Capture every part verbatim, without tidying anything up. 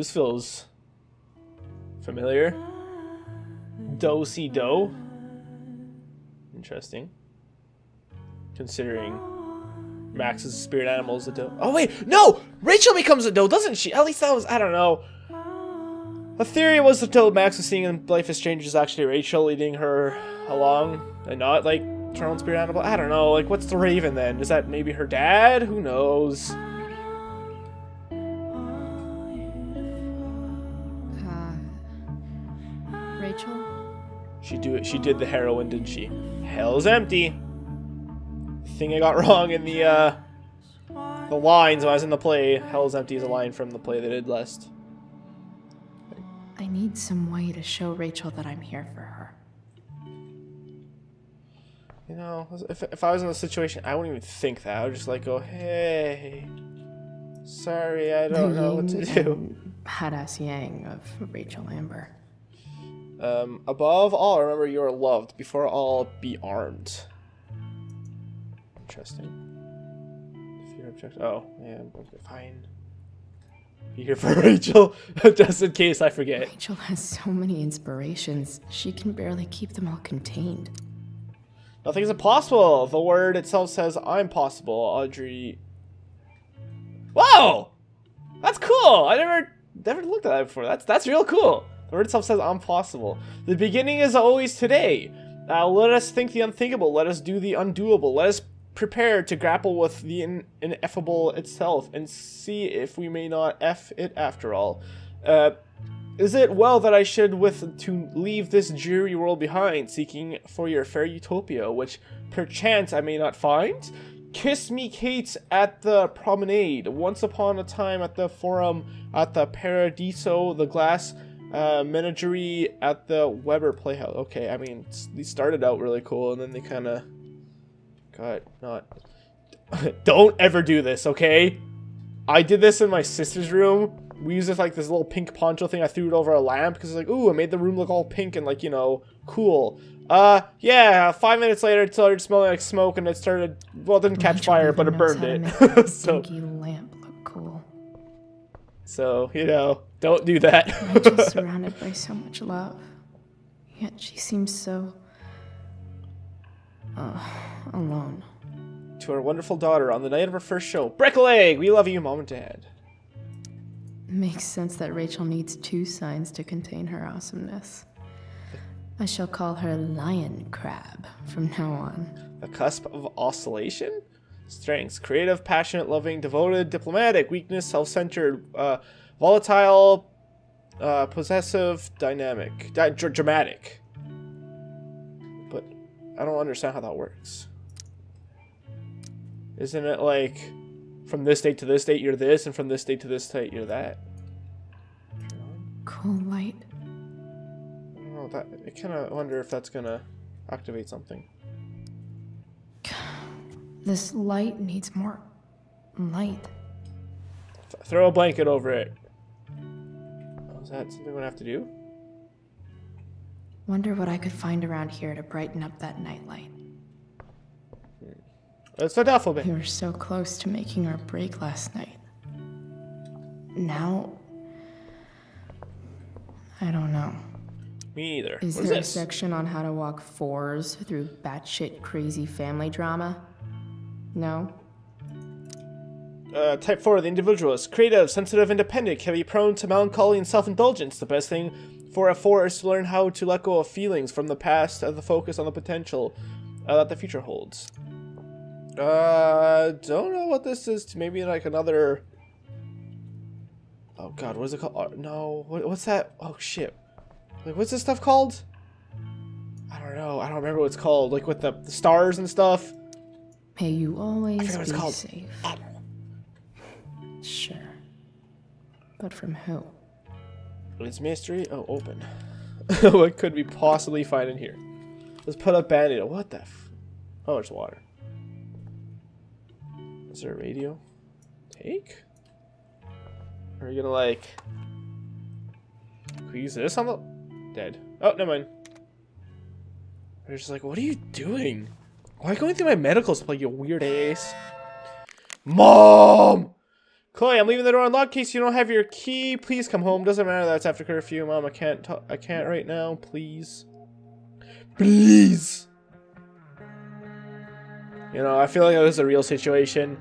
This feels familiar. Do-si-do. Interesting. Considering Max's spirit animal is a doe. Oh wait, no! Rachel becomes a doe, doesn't she? At least that was, I don't know. The theory was that till Max was seeing in Life is Strange is actually Rachel leading her along and not like her own spirit animal. I don't know, like what's the raven then? Is that maybe her dad? Who knows? She do it. She did the heroin, didn't she? Hell's empty. Thing I got wrong in the uh, the lines when I was in the play. Hell's empty is a line from the play they did last. I need some way to show Rachel that I'm here for her. You know, if if I was in the situation, I wouldn't even think that. I would just like go, hey, sorry, I don't the know what to do. Badass Yang of Rachel Amber. Um, above all, remember you are loved. Before all, be armed. Interesting. If your object- oh, yeah, okay, fine. Be here for Rachel, just in case I forget. Rachel has so many inspirations, she can barely keep them all contained. Nothing is impossible! The word itself says, I'm possible, Audrey. Whoa! That's cool! I never, never looked at that before. That's, that's real cool. The word itself says, I'm possible. The beginning is always today. Uh, let us think the unthinkable. Let us do the undoable. Let us prepare to grapple with the in ineffable itself and see if we may not F it after all. Uh, is it well that I should with to leave this dreary world behind, seeking for your fair utopia, which perchance I may not find? Kiss me Kate at the promenade. Once upon a time at the forum, at the paradiso, the glass... Uh, menagerie at the Weber Playhouse. Okay, I mean, they started out really cool, and then they kind of got not... Don't ever do this, okay? I did this in my sister's room. We used this, like, this little pink poncho thing. I threw it over a lamp, because it's like, ooh, it made the room look all pink and, like, you know, cool. Uh, yeah, five minutes later, it started smelling like smoke, and it started... Well, it didn't well, catch fire, but it burned it. So... lamp look cool. So, you know... Don't do that. Rachel's surrounded by so much love, yet she seems so uh, alone. To her wonderful daughter on the night of her first show, Brickle Egg, we love you, Mom and Dad. Makes sense that Rachel needs two signs to contain her awesomeness. I shall call her Lion Crab from now on. The cusp of oscillation? Strengths: creative, passionate, loving, devoted, diplomatic, weakness, self-centered, uh... volatile, uh, possessive, dynamic, di dr dramatic. But I don't understand how that works. Isn't it like from this date to this date you're this, and from this date to this date you're that? Cool light. Oh, that I kind of wonder if that's gonna activate something. This light needs more light. Th throw a blanket over it. Is that something we have to do? Wonder what I could find around here to brighten up that nightlight. It's a duffel bag. We were so close to making our break last night. Now, I don't know. Me either. Is there a section on how to walk fours through batshit crazy family drama? No. Uh, type four, the individualist. Creative, sensitive, independent, can be prone to melancholy and self-indulgence. The best thing for a four is to learn how to let go of feelings from the past and the focus on the potential uh, that the future holds. Uh, don't know what this is. Maybe like another... Oh god, what is it called? Oh, no, what, what's that? Oh shit. Like, what's this stuff called? I don't know. I don't remember what it's called. Like with the, the stars and stuff. May you always I forget what it's be called. Safe. I don't Sure. But from who? It's mystery. Oh, open. What could we possibly find in here? Let's put up Band-Aid. What the f... Oh, there's water. Is there a radio? Take? Are we gonna, like... Can we use this on the... Dead. Oh, never mind. They're just like, what are you doing? Why are you going through my medicals like, you weird ass? Mom! Chloe, I'm leaving the door unlocked. In case you don't have your key, please come home. Doesn't matter. That's after curfew, Mom. I can't. T I can't right now. Please, please. You know, I feel like that was a real situation.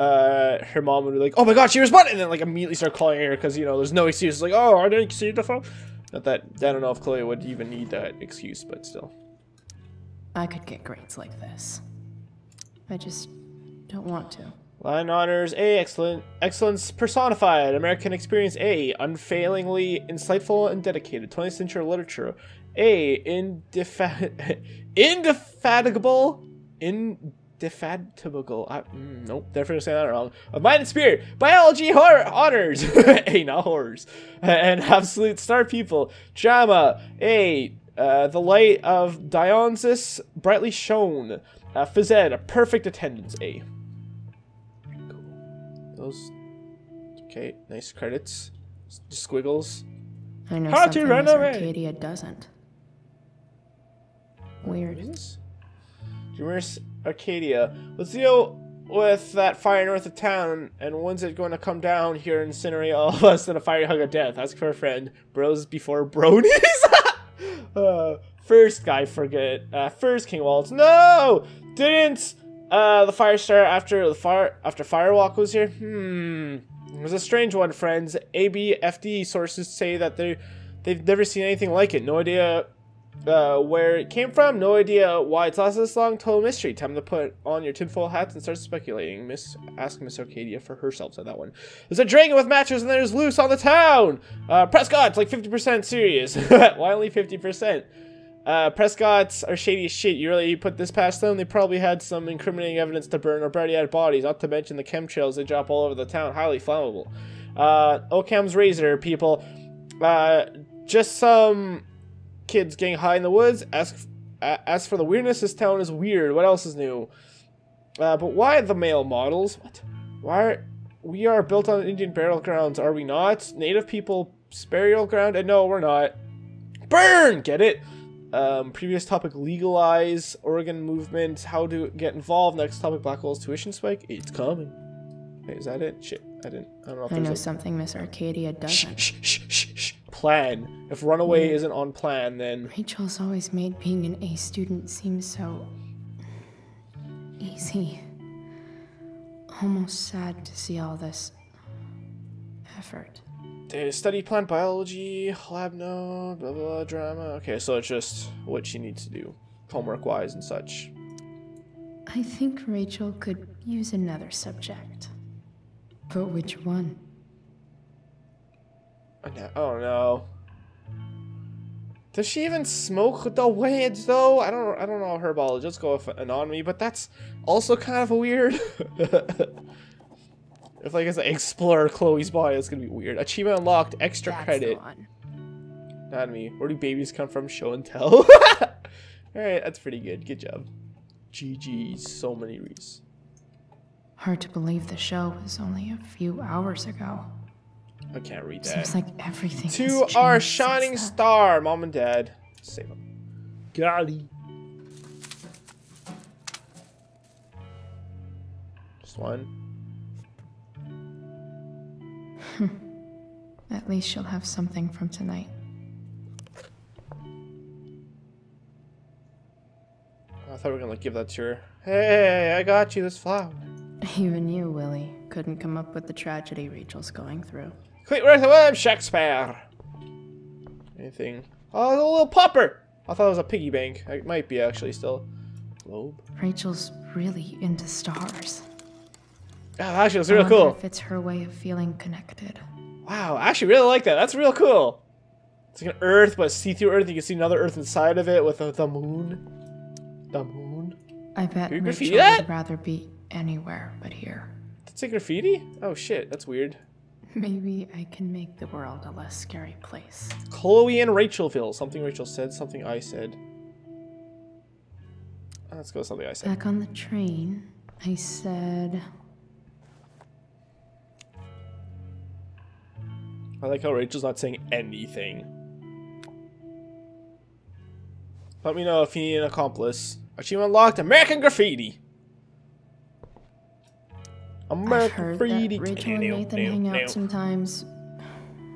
Uh, her mom would be like, "Oh my God, she responded," and then like immediately start calling her because you know there's no excuse. Like, "Oh, I didn't see the phone." Not that I don't know if Chloe would even need that excuse, but still. I could get grades like this. I just don't want to. Lion honors A, excellent, excellence personified, American experience A, unfailingly insightful and dedicated, twentieth century literature A, indefa indefatigable, indefatigable, I, mm, nope, definitely saying that wrong, of mind and spirit, biology horror, honors, A, not horrors, and absolute star people, drama, A, uh, the light of Dionysus brightly shone, uh, phys ed, a perfect attendance, A. Those, okay, nice credits. Squiggles. I know How something to run away. Arcadia doesn't. Weird. Dreamers Arcadia. Let's deal with that fire north of town, and when's it going to come down here and incinerate all of us in a fiery hug of death? Ask for a friend. Bros before bronies. uh, first guy forget. Uh, first King Waltz. No, didn't. Uh, the fire star after the fire after Firewalk was here. Hmm, it was a strange one, friends. A B F D sources say that they they've never seen anything like it. No idea uh, where it came from. No idea why it's lasted this long. Total mystery. Time to put on your tinfoil hats and start speculating. Miss, ask Miss Arcadia for herself. Said that one. There's a dragon with matches and there's loose on the town. Uh, Prescott's like fifty percent serious. Why only fifty percent? Uh, Prescott's are shady as shit. You really put this past them? They probably had some incriminating evidence to burn or burn out bodies, not to mention the chemtrails they drop all over the town. Highly flammable. Uh, OCam's Razor, people. Uh, just some kids getting high in the woods. Ask, uh, ask for the weirdness. This town is weird. What else is new? Uh, but why the male models? What? Why are, we are built on Indian burial grounds, are we not? Native people burial ground? And no, we're not. Burn! Get it? Um, previous topic, legalize Oregon movement, how to get involved. Next topic, black holes, tuition spike. It's coming. Wait, is that it? Shit, I didn't, I don't know if I know a... something Miss Arcadia doesn't. Shh, shh, shh, shh. Plan. If runaway mm. isn't on plan, then... Rachel's always made being an A student seem so... easy. Almost sad to see all this... effort. They study plant biology, lab note, blah, blah, blah, drama. Okay, so it's just what she needs to do, homework-wise and such. I think Rachel could use another subject. But which one? Oh, no. Does she even smoke the weeds, though? I don't I don't know her biology. Let's go with anatomy, but that's also kind of weird. If like, as I explore Chloe's body, that's gonna be weird. Achievement unlocked, extra that's credit. Not me. Where do babies come from? Show and tell. Alright, that's pretty good. Good job. G G, so many reasons. Hard to believe the show was only a few hours ago. I can't read that. Seems like everything to our shining star, Mom and Dad. Save them. Golly. Just one. At least she'll have something from tonight. I thought we were gonna like, give that to her. Hey, I got you this flower. Even you, Willie, couldn't come up with the tragedy Rachel's going through. Quick, where's the web, Shakespeare? Anything? Oh, it's a little popper! I thought it was a piggy bank. It might be actually still. Globe. Rachel's really into stars. Oh, actually, it's real cool. If it's her way of feeling connected. Wow, I actually really like that. That's real cool. It's like an Earth, but see-through Earth. You can see another Earth inside of it with the, the moon. The moon. I bet Rachel graffiti that? Would rather be anywhere but here. That's a graffiti? Oh shit, that's weird. Maybe I can make the world a less scary place. Chloe and Rachelville. Something Rachel said. Something I said. Let's go with something I said. Back on the train, I said. I like how Rachel's not saying anything. Let me know if you need an accomplice. Achievement unlocked, American graffiti. American Freedy. Rachel and Nathan hang out sometimes,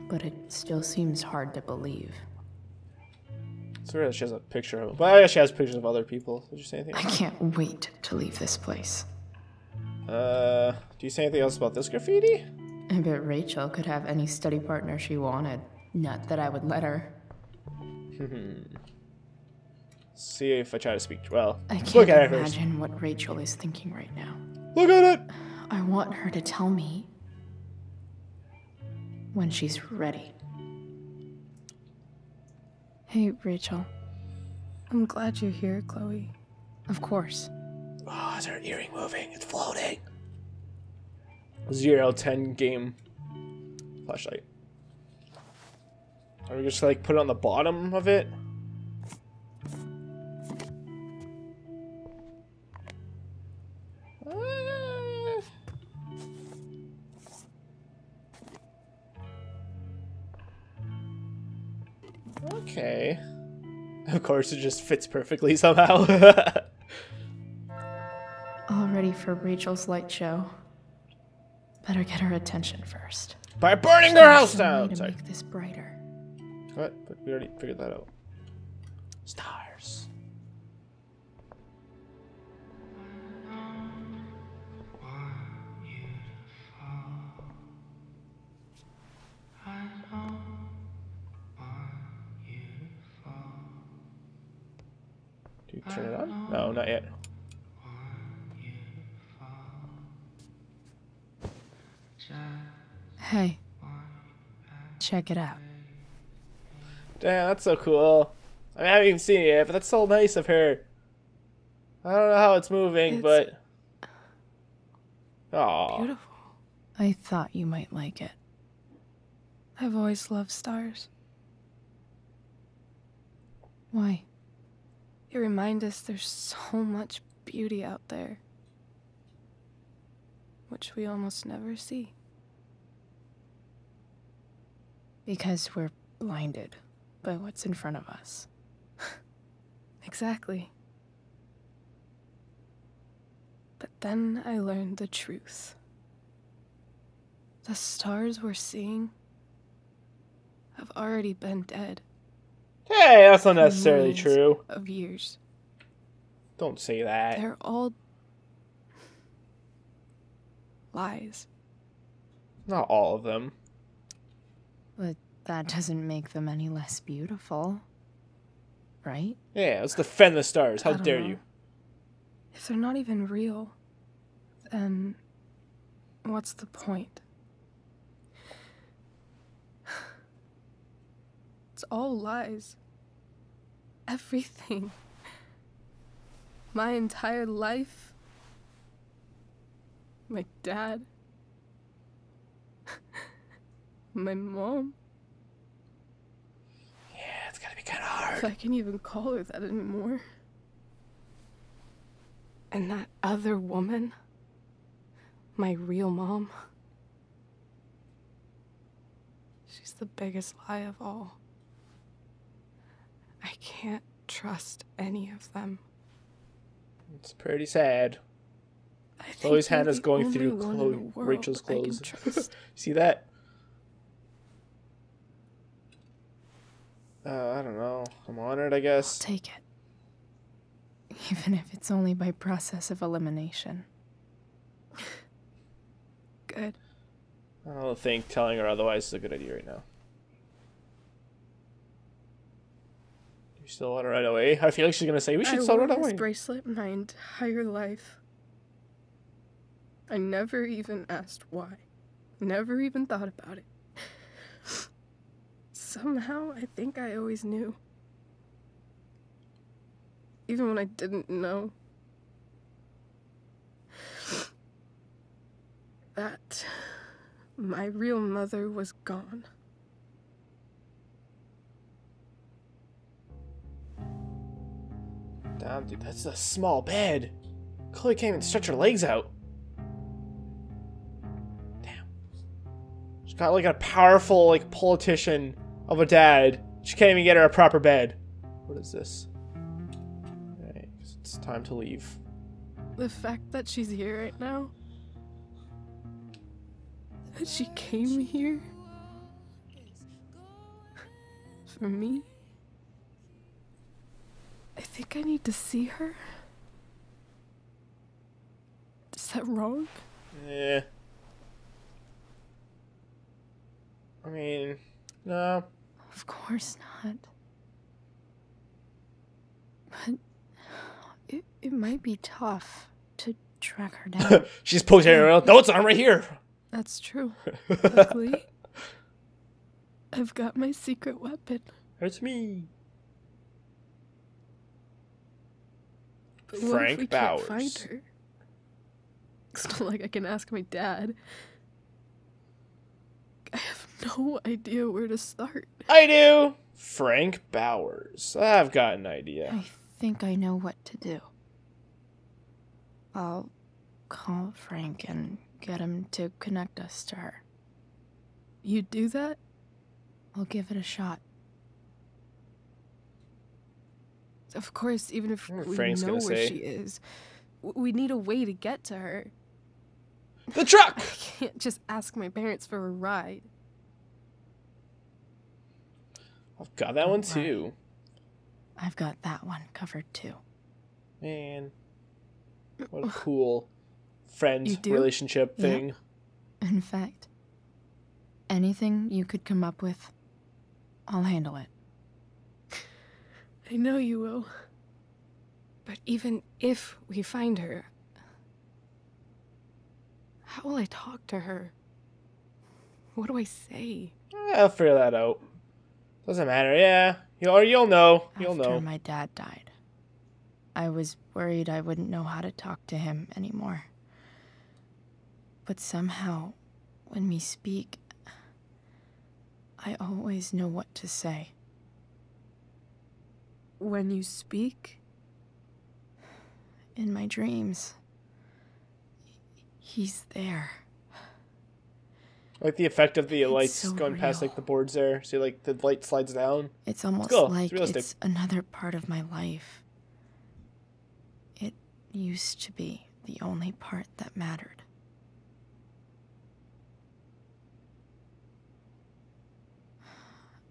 but it still seems hard to believe. It's weird that she has a picture of it. But I guess she has pictures of other people. Did you say anything? I can't wait to leave this place. Uh, do you say anything else about this graffiti? I bet Rachel could have any study partner she wanted. Not that I would let her. See if I try to speak well. I can't Look at imagine it what Rachel is thinking right now. Look at it! I want her to tell me when she's ready. Hey, Rachel. I'm glad you're here, Chloe. Of course. Oh, is her earring moving? It's floating. Zero ten game flashlight. Are we just like put it on the bottom of it? Okay. Of course, it just fits perfectly somehow. All ready for Rachel's light show. Better get her attention first. By burning their house down! To Sorry. Make this brighter. What? But we already figured that out. Stars. Do you turn it on? No, not yet. Hey, check it out. Damn, that's so cool. I mean, I haven't even seen it yet, but that's so nice of her. I don't know how it's moving, it's but... Aww. Beautiful. I thought you might like it. I've always loved stars. Why? They remind us there's so much beauty out there, which we almost never see. Because we're blinded by what's in front of us. Exactly. But then I learned the truth. The stars we're seeing have already been dead. Hey, that's not necessarily true. Of years. Don't say that. They're all lies. Not all of them. But that doesn't make them any less beautiful, right? Yeah, let's defend the stars. How dare you? If they're not even real, then what's the point? It's all lies. Everything. My entire life. My dad. My mom. Yeah, it's gotta be kinda hard. If I can even call her that anymore. And that other woman. My real mom. She's the biggest lie of all. I can't trust any of them. It's pretty sad. Chloe's hand is going through Chloe, Rachel's clothes. See that? Uh, I don't know. I'm honored, I guess. I'll take it. Even if it's only by process of elimination. Good. I don't think telling her otherwise is a good idea right now. You still want to run away? I feel like she's going to say, we should I still run away. I wore this bracelet my entire life. I never even asked why. Never even thought about it. Somehow, I think I always knew. Even when I didn't know. That my real mother was gone. Damn, dude, that's a small bed. Chloe can't even stretch her legs out. Damn. She's got like a powerful, like, politician of a dad. She can't even get her a proper bed. What is this? Alright, it's time to leave. The fact that she's here right now that she came here? For me? I think I need to see her. Is that wrong? Yeah. I mean, no. Of course not. But it, it might be tough to track her down. She's posing around. No, it's on right here. That's true. Luckily, I've got my secret weapon. It's me. But Frank what if we Bowers. Can't find her? It's not like I can ask my dad. I have no idea where to start. I do. Frank Bowers. I've got an idea. I think I know what to do. I'll call Frank and get him to connect us to her. You do that? I'll give it a shot. Of course, even if we Frank's know where say. she is, we need a way to get to her. The truck! I can't just ask my parents for a ride. I've got that Don't one worry. too. I've got that one covered too. Man. What a cool friend relationship thing. Yeah. In fact, anything you could come up with, I'll handle it. I know you will. But even if we find her, how will I talk to her? What do I say? I'll figure that out. Doesn't matter, yeah. You'll, you'll know. You'll After know. After my dad died, I was worried I wouldn't know how to talk to him anymore. But somehow, when we speak, I always know what to say. When you speak? In my dreams. He's there. Like the effect of the it's lights so going real. past like the boards there. See, like the light slides down. It's almost it's cool. like it's, it's another part of my life. It used to be the only part that mattered.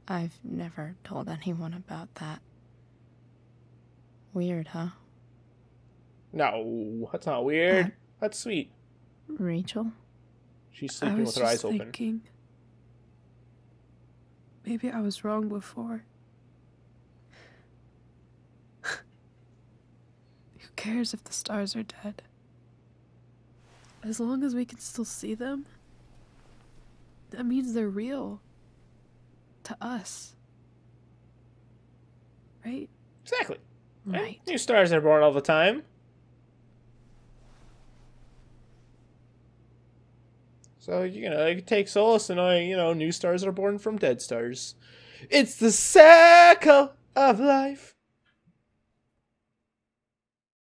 I've never told anyone about that. Weird, huh? No, that's not weird. Uh, that's sweet. Rachel? She's sleeping with her eyes open. I was just thinking, maybe I was wrong before. Who cares if the stars are dead? As long as we can still see them, that means they're real. To us. Right? Exactly. Right. New stars are born all the time. So, you know, you take solace in knowing, you know, new stars are born from dead stars. It's the cycle of life.